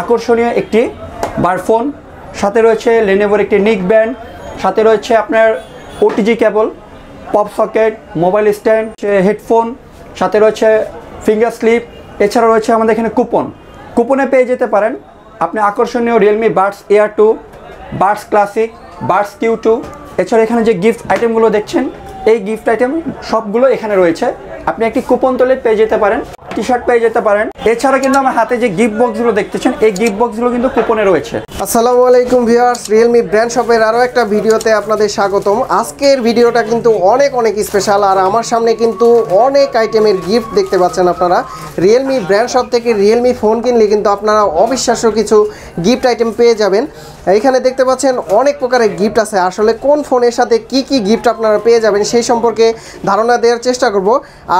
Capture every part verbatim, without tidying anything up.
আকর্ষণীয় একটি বারফোন। সাথে রয়েছে লেনোভোর একটি নিক ব্যান্ড, সাথে রয়েছে আপনার OTG cable, pop socket, mobile stand, headphone, সাথে রয়েছে ফিঙ্গার স্লিপ। এছাড়া রয়েছে আমাদের এখানে কুপন, কুপনে পেয়ে যেতে পারেন আপনি আকর্ষণীয় Realme Buds air two, buds classic, buds Q two. এছাড়া এখানে যে গিফট আইটেমগুলো দেখছেন এই গিফট আইটেম সবগুলো এখানে রয়েছে, আপনি একটি কুপন তলে পেয়ে যেতে পারেন, টি শার্ট পেয়ে যেতে পারেন। এছাড়া কিন্তু আমার হাতে যে গিফট বক্সগুলো দেখতেছেন এই গিফট বক্সগুলো কিন্তু কুপনে রয়েছে। আসসালামু আলাইকুম ভিউয়ার্স, রিয়েলমি ব্র্যান্ড শপের আরও একটা ভিডিওতে আপনাদের স্বাগতম। আজকের ভিডিওটা কিন্তু অনেক অনেক স্পেশাল, আর আমার সামনে কিন্তু অনেক আইটেমের গিফট দেখতে পাচ্ছেন আপনারা। রিয়েলমি ব্র্যান্ড শপ থেকে রিয়েলমি ফোন কিনলে কিন্তু আপনারা অবিশ্বাস্য কিছু গিফট আইটেম পেয়ে যাবেন। এখানে দেখতে পাচ্ছেন অনেক প্রকারের গিফট আছে। আসলে কোন ফোনের সাথে কি কি গিফট আপনারা পেয়ে যাবেন সেই সম্পর্কে ধারণা দেওয়ার চেষ্টা করব।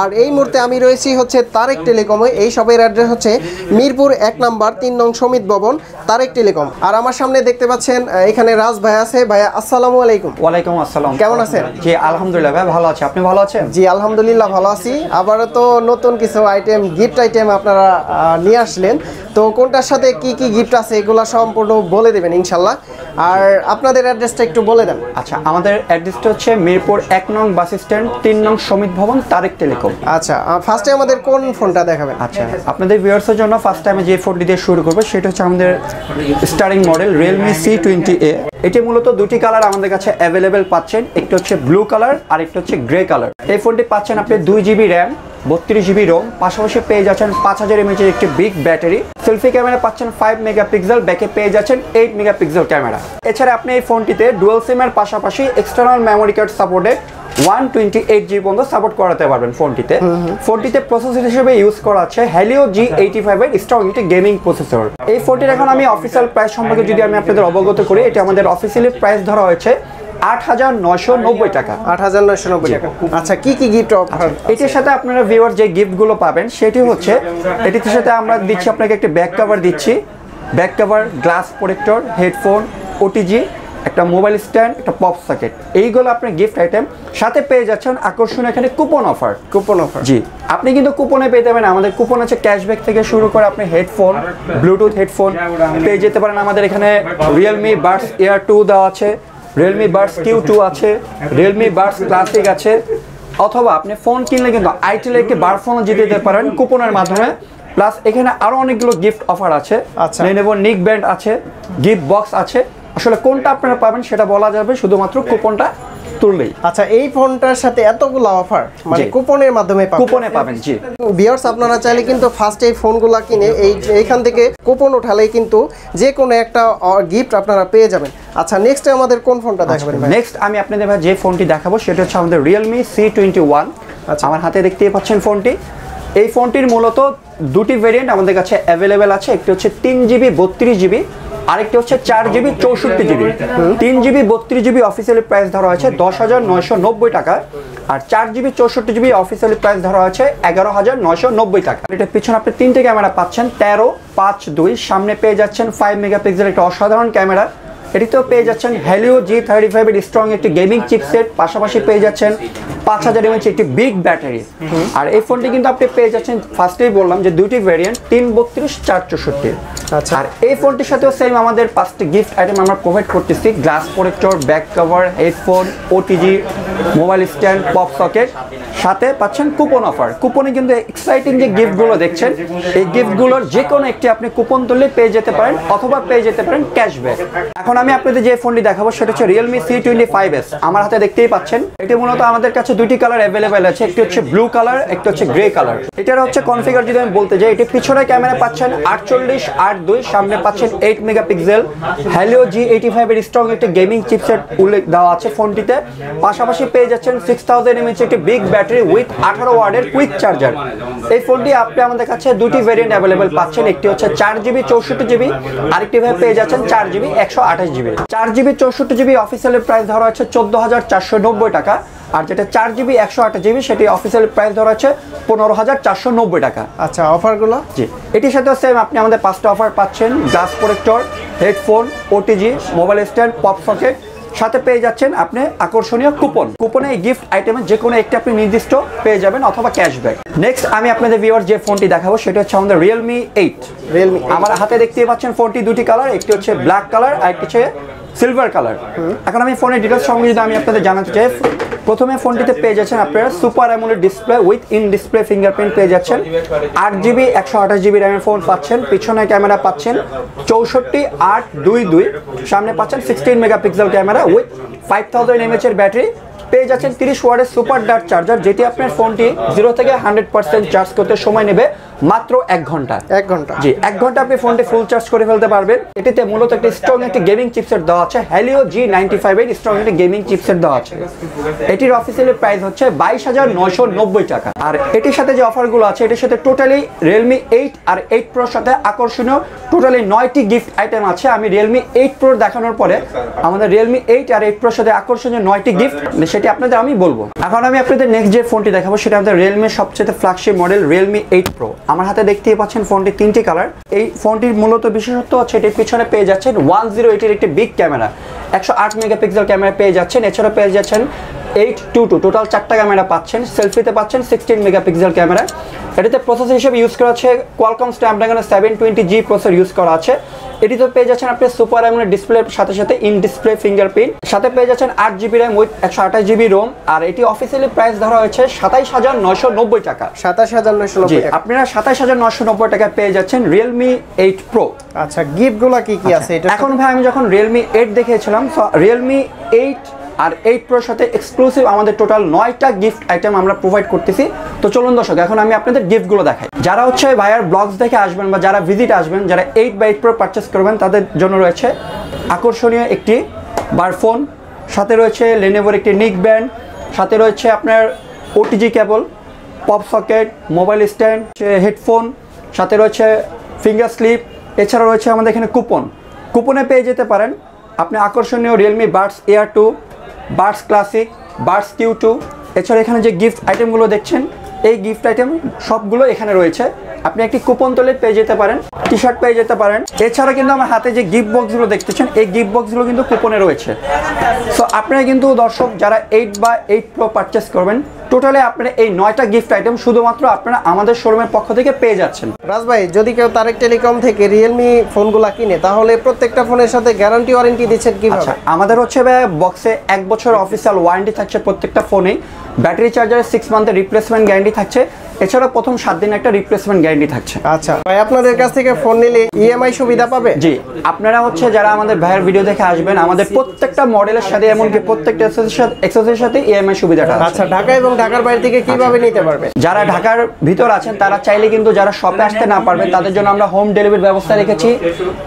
আর এই মুহূর্তে আমি রয়েছি হচ্ছে তারেক টেলিকমে। এই শপের অ্যাড্রেস হচ্ছে মিরপুর এক নম্বর তিন নং সমিত ভবন, তারেক টেলিকম। আর আমার সামনে দেখতে পাচ্ছেন এখানে রাজ ভাই আছে। ভাইয়া আসসালামু আলাইকুম। ওয়ালাইকুম আসসালাম, কেমন আছেন? জি আলহামদুলিল্লাহ ভাই ভালো আছি, আপনি ভালো আছেন? জি আলহামদুলিল্লাহ ভালো আছি। আবারও তো নতুন কিছু আইটেম গিফট আইটেম আপনারা নিয়ে আসলেন, তো কোনটার সাথে কি কি গিফট আছে এগুলো সম্পূর্ণ বলে দেবেন ইনশাল্লাহ। আর আপনাদের অ্যাড্রেসটা একটু বলে দেন। আচ্ছা, আমাদের অ্যাড্রেসটা হচ্ছে মিরপুর এক নং বাস স্ট্যান্ড তিন নং সমিত ভবন, তারেক টেলিকম। আচ্ছা, ফার্স্টে আমাদের কোন ফোনটা দেখাবেন? আচ্ছা, আপনাদের ভিউয়ার্সের জন্য ফার্স্টে আমি যে ফোনটি দিয়ে শুরু করবো সেটা হচ্ছে আমাদের starring model Realme C twenty A. এটি মূলত দুটি কালার আমাদের কাছে অ্যাভেলেবেল পাচ্ছেন, একটা হচ্ছে ব্লু কালার আর একটা হচ্ছে গ্রে কালার। এই ফোনটি পাচ্ছেন আপনি দুই জিবি র্যাম, বত্রিশ জিবি রোম, পাশাপাশি পেয়ে যাচ্ছেন পাঁচ হাজার এমএচের একটি বিগ ব্যাটারি। সেলফি ক্যামেরা পাচ্ছেন ফাইভ মেগাপিক্সেল, ব্যাকে পেয়ে যাচ্ছেন এইট মেগাপিক্সেল ক্যামেরা। এছাড়া আপনি এই ফোনটিতে ডুয়াল সিমের পাশাপাশি external memory card supported one twenty eight GB পর্যন্ত সাপোর্ট করাতে পারবেন ফোনটিতে। ফোনটিতে প্রসেসর হিসেবে ইউজ করা আছে হেলিও জি এইটি ফাইভ এর স্ট্রং একটি গেমিং প্রসেসর। এই ফোনটির এখন আমি অফিসিয়াল প্রাইস সম্পর্কে যদি আমি আপনাদের অবগত করি, এটি আমাদের অফিসিয়ালি প্রাইস ধরা হয়েছে আট হাজার নয়শো নব্বই টাকা। আট হাজার নয়শো নব্বই টাকা। আচ্ছা, কি কি গিফট অফার? এটির সাথে আপনারা ভিউয়ার যে গিফটগুলো পাবেন সেটি হচ্ছে এটির সাথে আমরা দিচ্ছি আপনাকে একটি ব্যাক কভার দিচ্ছি, back cover, glass protector, headphone, OTG, একটা মোবাইল স্ট্যান্ড, একটা পপ সকেট। এইগুলো আপনার গিফট আইটেম। সাথে পেয়ে যাচ্ছেন আকর্ষণীয় এখানে কুপন অফার। কুপন অফার জি, আপনি কিন্তু কুপনে পেয়ে যাবেন। আমাদের কুপন আছে ক্যাশব্যাক থেকে শুরু করে আপনি হেডফোন, ব্লুটুথ হেডফোন পেয়ে যেতে পারেন। আমাদের এখানে রিয়েলমি বাডস এয়ার টু দেওয়া আছে, রিয়েলমি বাডস কিউ টু আছে, রিয়েলমি বাডস ক্লাসিক আছে। অথবা আপনি ফোন কিনলে কিন্তু আইটেলে একটি বার ফোনও জিতে দিতে পারেন কুপনের মাধ্যমে। প্লাস এখানে আরও অনেকগুলো গিফট অফার আছে, লেনোভো নিক ব্যান্ড আছে, গিফট বক্স আছে। আসলে কোনটা আপনারা পাবেন সেটা বলা যাবে শুধুমাত্র কুপনটা তুললেই। আচ্ছা, এই ফোনটার সাথে এতগুলো অফার মানে কুপনের মাধ্যমে পাবেন? কুপনে পাবেন জি। ভিউয়ার্স, আপনারা চাইলে কিন্তু ফার্স্ট এই ফোনগুলো কিনে এই এইখান থেকে কুপন উঠালেই কিন্তু যে কোনো একটা গিফট আপনারা পেয়ে যাবেন। আচ্ছা, নেক্সট আমাদের কোন ফোনটা দেখাবেন ভাই? নেক্সট আমি আপনাদের ভাই যে ফোনটি দেখাবো সেটা হচ্ছে আমাদের রিয়েলমি সি টোয়েন্টি ওয়ান। আচ্ছা, আমার হাতে দেখতেই পাচ্ছেন ফোনটি। এই ফোনটির মূলত দুটি ভেরিয়েন্ট আমাদের কাছে অ্যাভেলেবেল আছে, একটি হচ্ছে তিন জিবি বত্রিশ জিবি, আরেকটি হচ্ছে চার জিবি চৌষট্টি জিবি। তিন জিবি বত্রিশ জিবি অফিসিয়ালি প্রাইস ধরা হয়েছে দশ হাজার নয়শো নব্বই টাকা, আর চার জিবি চৌষট্টি জিবি অফিসিয়ালি প্রাইস ধরা হয়েছে এগারো হাজার নয়শো নব্বই টাকা। এটার পিছনে আপনি তিনটে ক্যামেরা পাচ্ছেন, তেরো, পাঁচ, দুই। সামনে পেয়ে যাচ্ছেন ফাইভ মেগাপিক্সেল একটা অসাধারণ ক্যামেরা। এটিতেও পেয়ে যাচ্ছেন হেলিও জি থার্টি ফাইভ এর স্ট্রং একটি গেমিং চিপসেট, পাশাপাশি পেয়ে যাচ্ছেন পাঁচ হাজার এমএচ একটি বিগ ব্যাটারি। আর এই ফোনটি কিন্তু আপনি পেয়ে যাচ্ছেন ফার্স্টেই বললাম যে দুটি ভ্যারিয়েন্ট, তিন বত্রিশ, চার চৌষট্টি। আচ্ছা, আর এই ফোনটির সাথেও সেম আমাদের পাঁচটি গিফট আইটেম আমরা প্রোভাইড করতেছি, glass protector, back cover, headphone, OTG, mobile stand, pop socket. সাথে পাচ্ছেন কুপন অফার। কুপনে কিন্তু এক্সাইটিং যে গিফটগুলো দেখছেন এই গিফটগুলোর যে কোনো একটি আপনি কুপন তুললে পেয়ে যেতে পারেন, অথবা পেয়ে যেতে পারেন ক্যাশব্যাক। এখন আমি আপনাদের যে ফোনটি দেখাবো সেটা হচ্ছে Realme C twenty five S. আমার হাতে দেখতেই পাচ্ছেন। এটি মূলত আমাদের কাছে দুটি কালার অ্যাভেলেবেল আছে, একটি হচ্ছে ব্লু কালার, একটি হচ্ছে গ্রে কালার। এটার হচ্ছে কনফিগার যদি আমি বলতে যাই, এটি পিছনে ক্যামেরা পাচ্ছেন আটচল্লিশ, আট দুই, সামনে পাচ্ছেন eight megapixel, Helio G eighty five এর স্ট্রং একটি গেমিং চিপসেট উল্লেখ দেওয়া আছে ফোনটিতে। পাশাপাশি পেয়ে যাচ্ছেন সিক্স থাউজেন্ড এমএচ একটি বিগ ব্যাটারি উইথ আঠারো ওয়াটের কুইক চার্জার। এই ফোনটি আপনি আমাদের কাছে দুটি ভেরিয়েন্ট অ্যাভেলেবেল পাচ্ছেন, একটি হচ্ছে চার জিবি চৌষট্টি জিবি, আরেকটি ভাবে পেয়ে যাচ্ছেন চার জিবি একশো আঠাশ জিবি। চার জিবি চৌষট্টি জিবি অফিসিয়াল প্রাইস ধরা হচ্ছে চোদ্দ হাজার চারশো নব্বই টাকা, আর যেটা চার জিবি একশো আঠাশ জিবি সেটি অফিসিয়াল প্রাইস ধরা হচ্ছে পনেরো হাজার চারশো নব্বই টাকা। আচ্ছা, অফারগুলো জি এটির সাথেও সেম আপনি আমাদের পাঁচটা অফার পাচ্ছেন, glass protector, headphone, OTG, mobile stand, pop socket. সাথে পেয়ে যাচ্ছেন আপনি আকর্ষণীয় কুপন। কুপনে এই গিফট আইটেমের যে কোনো একটা আপনি নির্দিষ্ট পেয়ে যাবেন অথবা ক্যাশব্যাক। নেক্সট আমি আপনাদের ভিউয়ার যে ফোনটি দেখাবো সেটা হচ্ছে আমাদের Realme এইট। Realme আমার হাতে দেখতেই পাচ্ছেন ফোনটি দুটি কালার, একটি হচ্ছে ব্ল্যাক কালার আর একটি হচ্ছে সিলভার কালার। এখন আমি ফোনের ডিটেইলস সম্বন্ধে আমি আপনাদের জানাতে চাই। প্রথমে ফোনটিতে পেয়ে যাচ্ছেন আপনারা super AMOLED display with in display fingerprint পেয়ে যাচ্ছেন, আট জিবি একশো আঠাশ জিবি র্যামের ফোন পাচ্ছেন, পিছনে ক্যামেরা পাচ্ছেন চৌষট্টি আট দুই দুই, সামনে পাচ্ছেন sixteen megapixel camera with five thousand mAh এর ব্যাটারি, পেয়ে যাচ্ছেন তিরিশ ওয়াটের সুপার ডার্ট চার্জার যেটি আপনার ফোনটি জিরো থেকে হান্ড্রেড পার্সেন্ট চার্জ করতে সময় নেবে মাত্র এক ঘন্টা। এক ঘন্টা জি এক ঘন্টা আপনি ফোনটি ফুল চার্জ করে ফেলতে পারবেন। এটিতে মূলত একটি স্ট্রং একটি গেমিং চিপসেট দেওয়া আছে, হেলিও জি নাইনটি ফাইভ এর স্ট্রং একটি গেমিং চিপসেট দেওয়া আছে। এটির অফিসিয়ালি প্রাইস হচ্ছে বাইশ হাজার নয়শো নব্বই টাকা। আর এটির সাথে যে অফারগুলো আছে এটির সাথে টোটালি রিয়েলমি এইট আর এইট প্রোর সাথে আকর্ষণীয় টোটালি নয়টি গিফট আইটেম আছে। আমি রিয়েলমি এইট প্রোর দেখানোর পরে আমাদের রিয়েলমি এইট আর এইট প্রোর সাথে আকর্ষণীয় নয়টি গিফট সেটি আপনাদের আমি বলবো। এখন আমি আপনাদের নেক্সট যে ফোনটি দেখাবো সেটা আমাদের রিয়েলমির সবচেয়ে flagship model Realme eight pro. আমার হাতে দেখতেই পাচ্ছেন ফোনটির তিনটি কালার। এই ফোনটির মূলত বিশেষত্ব হচ্ছে এটির পিছনে পেয়ে যাচ্ছেন ওয়ান জিরো এইটের একটি বিগ ক্যামেরা, একশো আট মেগাপিক্সেল ক্যামেরা পেয়ে যাচ্ছেন, এছাড়া পেয়ে যাচ্ছেন এইট টু টু টোটাল চারটা ক্যামেরা পাচ্ছেন। সেলফিতে পাচ্ছেন সিক্সটিন মেগাপিক্সেল ক্যামেরা। এটিতে প্রসেসর হিসেবে ইউজ করা আছে Qualcomm Snapdragon seven twenty G processor use করা আছে। এটিতে পেয়ে যাচ্ছেন আপনি সুপার অ্যামোলেড ডিসপ্লের সাথে সাথে ইন ডিসপ্লে ফিঙ্গারপ্রিন্ট, সাথে পেয়ে যাচ্ছেন আট জিবি র্যাম উইথ একশো আঠাশ জিবি রোম। আর এটি অফিসিয়ালি প্রাইস ধরা হয়েছে সাতাইশ হাজার নয়শো নব্বই টাকা। সাতাশ হাজার নয়শো নব্বই আপনারা সাতাইশ হাজার নয়শো নব্বই টাকা পেয়ে যাচ্ছেন রিয়েলমি এইট প্রো। আচ্ছা গিফটগুলো কি কি আছে এটা এখন ভাই, আমি যখন রিয়েলমি এইট দেখিয়েছিলাম রিয়েলমি এইট আর এইট প্রোর সাথে এক্সক্লুসিভ আমাদের টোটাল নয়টা গিফট আইটেম আমরা প্রোভাইড করতেছি। তো চলুন দর্শক এখন আমি আপনাদের গিফটগুলো দেখাই। যারা হচ্ছে ভাইয়ার ব্লগস দেখে আসবেন বা যারা ভিজিট আসবেন, যারা এইট বা এইট প্রো পারচেস করবেন তাদের জন্য রয়েছে আকর্ষণীয় একটি বারফোন, সাথে রয়েছে লেনোভোর একটি নিক ব্যান্ড, সাথে রয়েছে আপনার OTG cable, pop socket, mobile stand, headphone, সাথে রয়েছে ফিঙ্গার স্লিপ। এছাড়া রয়েছে আমাদের এখানে কুপন। কুপনে পেয়ে যেতে পারেন আপনি আকর্ষণীয় Realme Buds air two, buds classic, buds Q two. এছাড়া এখানে যে গিফট আইটেমগুলো দেখছেন এই গিফট আইটেম সবগুলো এখানে রয়েছে। আপনি একটি কুপন তলে পেয়ে যেতে পারেন, টি শার্ট পেয়ে যেতে পারেন। এছাড়া কিন্তু আমার হাতে যে গিফট বক্সগুলো দেখতেছেন এই গিফট বক্সগুলো কিন্তু কুপনে রয়েছে। সো আপনারা কিন্তু দর্শক যারা এইট বা এইট প্রো পারচেস করবেন টোটালে আপনারা এই নয়টা গিফট আইটেম শুধুমাত্র আপনারা আমাদের শোরুমের পক্ষ থেকে পেয়ে যাচ্ছেন। রাজ ভাই, যদি কেউ তারেক টেলিকম থেকে রিয়েলমি ফোনগুলো কিনে তাহলে প্রত্যেকটা ফোনের সাথে গ্যারান্টি ওয়ারেন্টি দিচ্ছেন কিভাবে? আমাদের হচ্ছে বক্সে এক বছর অফিসিয়াল ওয়ারেন্টি থাকছে প্রত্যেকটা ফোনে, ব্যাটারি চার্জারে সিক্স মান্থের রিপ্লেসমেন্ট গ্যারান্টি থাকছে, এছাড়া প্রথম সাত দিন একটা রিপ্লেসমেন্ট গ্যারান্টি থাকছে। আচ্ছা ভাই, আপনাদের কাছ থেকে ফোন নিলে ইএমআই সুবিধা পাবে? জি, আপনারা হচ্ছে যারা আমাদের ভাইয়ের ভিডিও দেখে আসবেন আমাদের প্রত্যেকটা মডেলের সাথে এমনকি প্রত্যেকটা অ্যাক্সেসরির সাথে ইএমআই সুবিধাটা আছে। আচ্ছা, ঢাকা এবং ঢাকার বাইরে থেকে কিভাবে নিতে পারবে? যারা ঢাকার ভিতর আছেন তারা চাইলে কিন্তু যারা শপে আসতে না পারবে তাদের জন্য আমরা হোম ডেলিভারির ব্যবস্থা রেখেছি।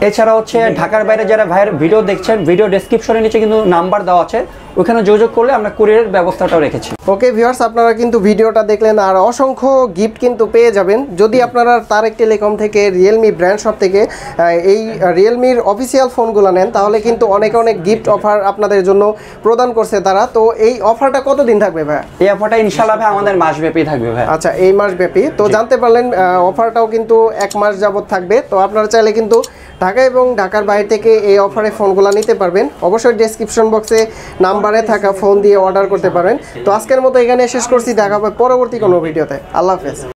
এছাড়া হচ্ছে ঢাকার বাইরে যারা ভাইয়ের ভিডিও দেখছেন ভিডিও ডেসক্রিপশনের নিচে কিন্তু নাম্বার দেওয়া আছে, ওখানে যোগাযোগ করলে আমরা কুরিয়ারের ব্যবস্থাটাও রেখেছি। ওকে ভিউয়ার্স, আপনারা কিন্তু ভিডিওটা দেখলেন আর অসংখ্য গিফট কিন্তু পেয়ে যাবেন যদি আপনারা তারেক টেলিকম থেকে রিয়েলমি ব্র্যান্ড শপ থেকে এই রিয়েলমির অফিসিয়াল ফোনগুলো নেন। তাহলে কিন্তু অনেক অনেক গিফট অফার আপনাদের জন্য প্রদান করছে তারা। তো এই অফারটা কতদিন থাকবে ভাই? এই অফারটা ইনশাআল্লাহ ভাই আমাদের মাসব্যাপী থাকবে ভাই। আচ্ছা, এই মাসব্যাপী। তো জানতে পারলেন অফারটাও কিন্তু এক মাস যাবত থাকবে। তো আপনারা চাইলে কিন্তু ঢাকা এবং ঢাকার বাইরে থেকে এই অফারে ফোনগুলো নিতে পারবেন। অবশ্যই ডেসক্রিপশন বক্সে নাম্বারে থাকা ফোন দিয়ে অর্ডার করতে পারেন। তো আজকের মতো এখানে শেষ করছি, দেখা হবে পরবর্তী কোনো ভিডিওতে। আল্লাহ হাফেজ।